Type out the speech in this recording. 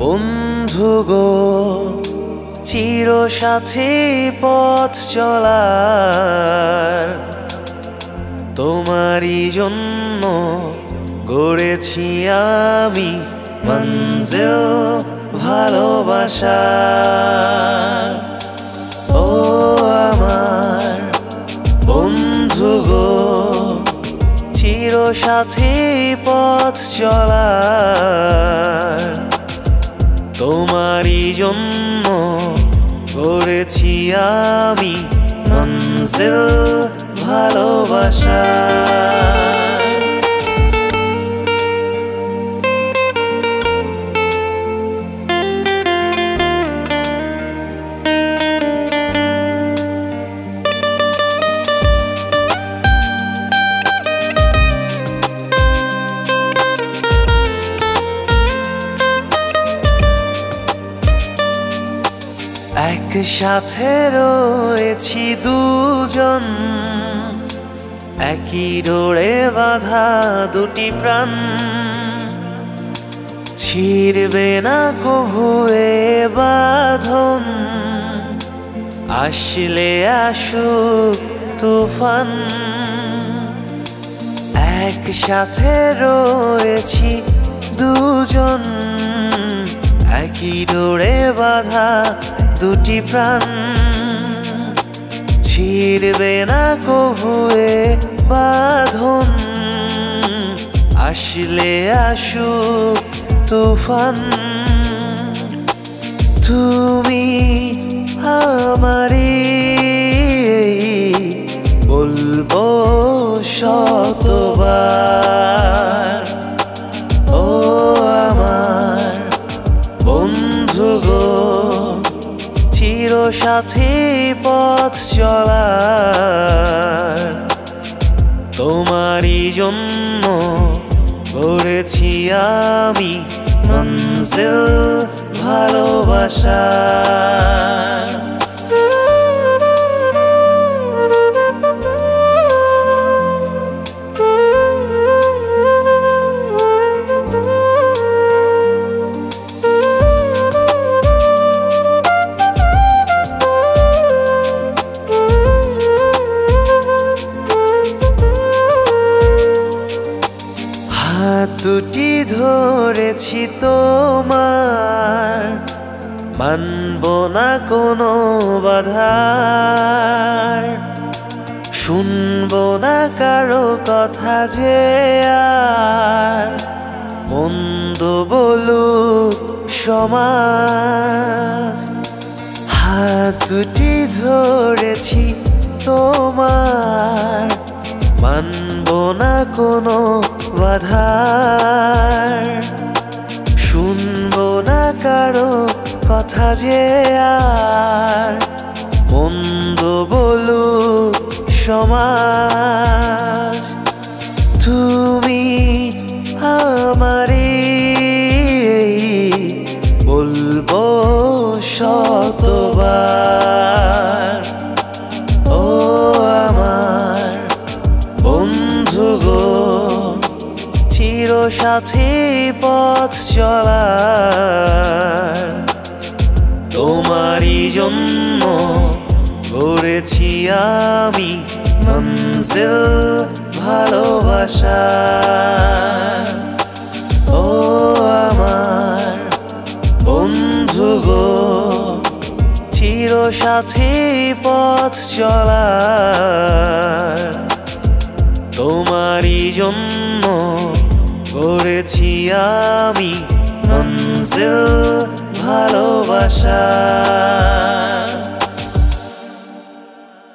বন্ধু গো চির সাথী পথ চলার, তোমারই জন্য গড়েছি আমি মঞ্জিল ভালোবাসার। ও আমার বন্ধু গো চির সাথী পথ চলার, তোমারই জন্য গড়েছি আমি মঞ্জিল ভালোবাসা। একসাথে রয়েছি দুজন, একই ডোরে বাঁধা দুটি প্রাণ, ছিড়বে না কভু এ বাঁধন, আসলে আসুক তুফান। একসাথে রয়েছি দুজন, একই ডোরে বাঁধা দুটি প্রাণ, ছিড়বে না কভু এ বাঁধন, আসলে আসুক তুফান। তুমি আমারই বলবো শতবার। ও আমার বন্ধু গো চির সাথী পথ চলার, তোমারই জন্য গড়েছি আমি মঞ্জিল ভালোবাসা। দুটি ধরেছি তোমার, মানব না কোনো বাধার, শুনব না কারো কথা যে আর মন্দ বলুক সমাজ। হাত দুটি ধরেছি তোমার, মানব না কোনো বাধার, শুনবো না কারো কথা যে আর মন্দ বলুক সমাজ। তুমি আমারই বলবো শতবার। ও আমার বন্ধু গো চির সাথী পথ চলার, তোমারই জন্য গড়েছি আমি মঞ্জিল ভালোবাসা। ও আমার বন্ধু গো চির সাথী পথ চলার, তোমারই জন্য গড়েছি আমি মঞ্জিল ভালোবাসা।